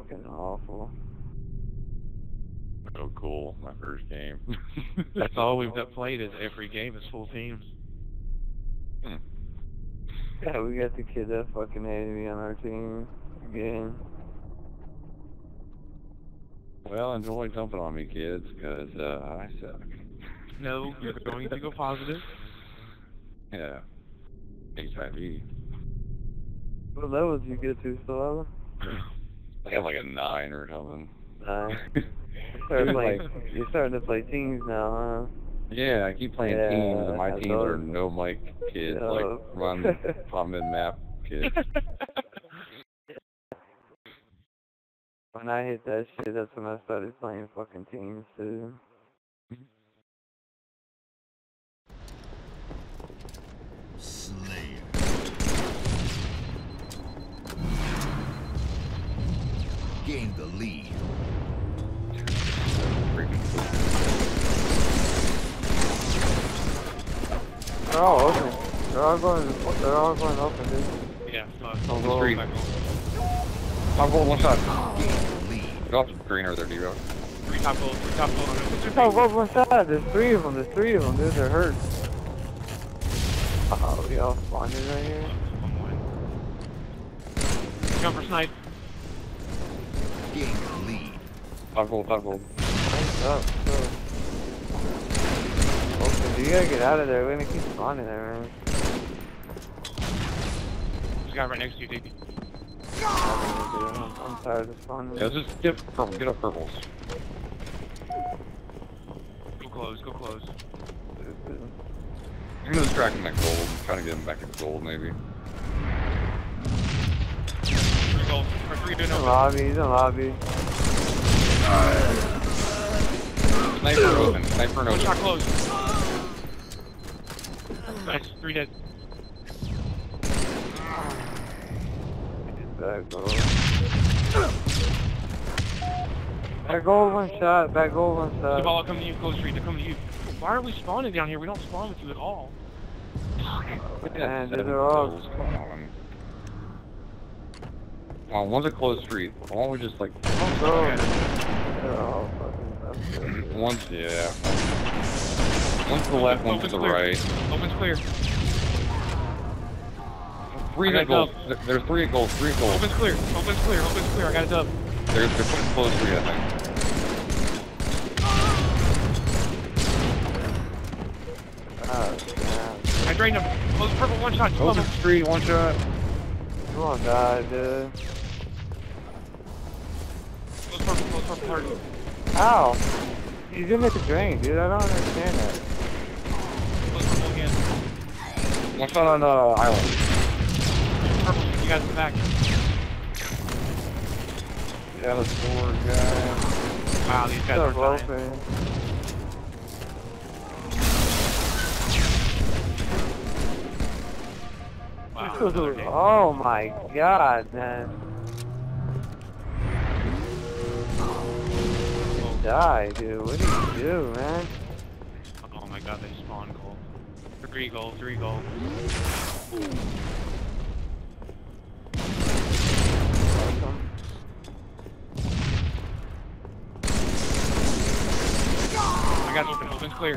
fucking awful. So cool, my first game. That's all we've got played is every game is full teams. Hmm. Yeah, we got the kid that fucking hated me on our team again. Well, enjoy dumping on me, kids, because I suck. No, you're going to go positive. Yeah. HIV. What level did you get to, Solana? I got like a 9 or something. 9? You're starting to play teams now, huh? Yeah, I keep playing teams, and my teams are no mic kids, like run, pump, and map kids. When I hit that shit, that's when I started playing fucking teams, too. Slayer. Gain the lead. They're all open. They're all going open, dude. Yeah, I'm going back home. I'm going one shot. Get off the green or they're D-Road. Three top goal. One shot. There's three of them, dude. They're hurt. Uh-oh, we all spawned in right here. Jump for snipe. Gain the lead. Top goal. Nice up, good. You gotta get out of there, we're gonna keep spawning there, man. There's a guy right next to you, DP. I'm tired of spawning. Yeah, let's just get purple, get up purples. Go close. I'm gonna distract him at gold, trying to get him back at gold, maybe. Three gold. He's in lobby. Sniper open. Shot close. Nice, 3 dead. Back goal, one shot. Zavala, come to you, close street. They're coming to you. Why are we spawning down here? We don't spawn with you at all. Fuck. Man, they're all spawning. Oh, one's a close street. Why don't we just like... Oh, fucking... One's, yeah. One's to the left, one's to the right. Open's clear. Three at goal. There's three at goal. Open's clear. I got it up. They're putting close three, I think. Oh, I drained him. Close purple, one shot. Open street, one shot. Come on, guys, dude. Close purple, hard. Ow! He's in at the drain, dude. I don't understand that. One shot on the island. Purple, you guys in the back. Yeah, the sword guy. Wow, these guys are dying. Wow, oh my god, man. Oh. Die, dude. What do you do, man? Oh my god, they spawned gold. Three gold. I got open's clear.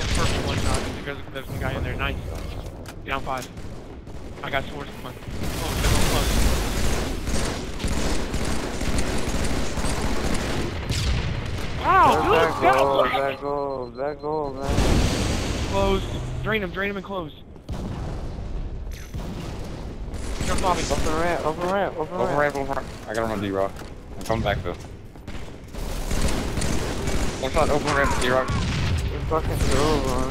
Perfect one shot. There's some guy in there. Nice. Down 5. I got swords. Come on. Oh, they're Back goal, man. Close. Drain him, and close. Jump off him. Open ramp. I gotta run D-Rock. I'm coming back, though. One shot, open ramp, D-Rock. You're fucking through, man.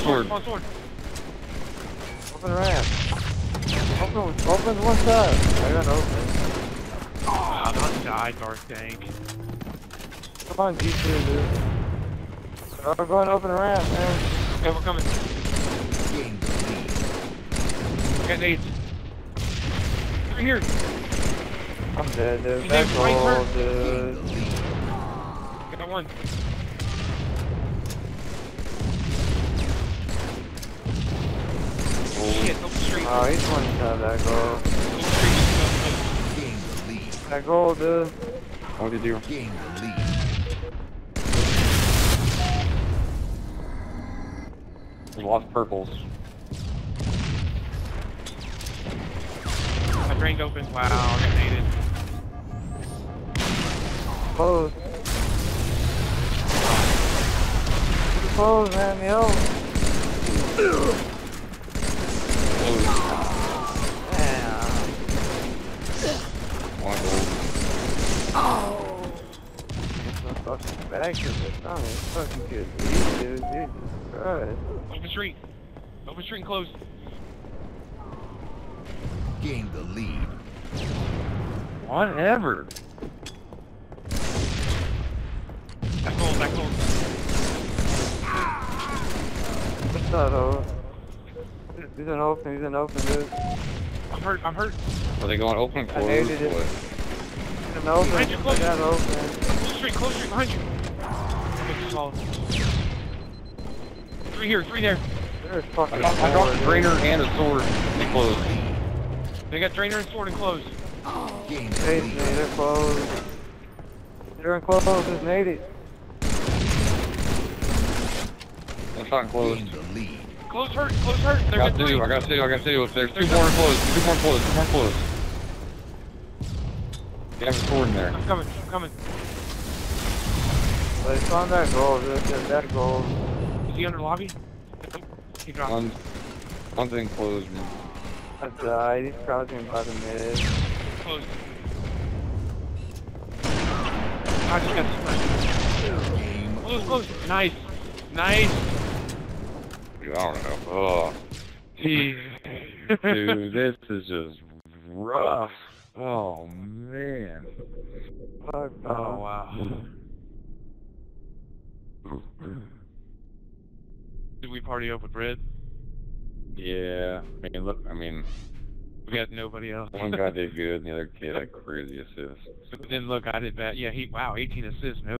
Sword. Open ramp. Open one shot. I got open. Oh, I'm not died, Dark Tank. Come on, G2, dude. I'm going open ramp, man. Okay, we're coming. I got nades. Over here. I'm dead, dude. That's all, dude. Got one. Oh, he's one shot that goal. That goal, dude. How did you gain the lead? We lost purples. My drink opens. Wow, grenaded. Close. Close, man. Yo. Yeah. One goal. Oh. It's not fucking bad, cause it's not fucking good, dude. Jesus Christ. Open street. Open street and close. Gain the lead. Whatever. That's cold, that's cold. What's that, oh? He's an open, dude. I'm hurt, Are they going open for it? He's an open, behind you, close. I got open. Close street, behind you. Three here, three there. There's fucking I got a drainer and a sword and close. They got drainer and sword and close. Oh, hey, they're closed. They're in close, just made it. One shot in close. Close hurt, They're I got two, There's two more in close, You have a sword in there. I'm coming, But it's on that goal, Is he under lobby? He dropped. One thing closed, man. I died, he's crouching by the mid. Closed. I just got smashed. Close, Nice. Dude, I don't know. Oh. Dude, this is just rough. Oh, man. Oh, wow. Did we party up with Red? Yeah. I mean, look, we got nobody else. One guy did good, and the other kid had crazy assists. But then look, I did bad. Yeah, wow, 18 assists, no